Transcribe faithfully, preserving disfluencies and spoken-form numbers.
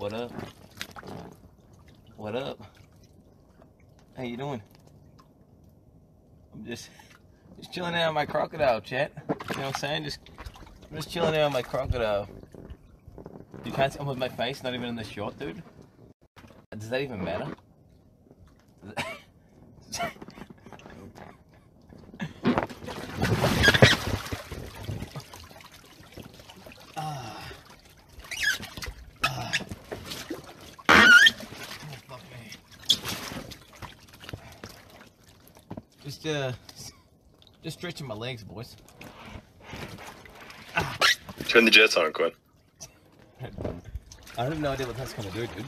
What up? What up? How you doing? I'm just just chilling out on my crocodile, chat. You know what I'm saying? Just I'm just chilling out on my crocodile. You can't see I'm with my face, not even in the shot, dude. Does that even matter? Does that Just, uh, just stretching my legs, boys. Ah. Turn the jets on, Quinn. I have no idea what that's gonna do, dude.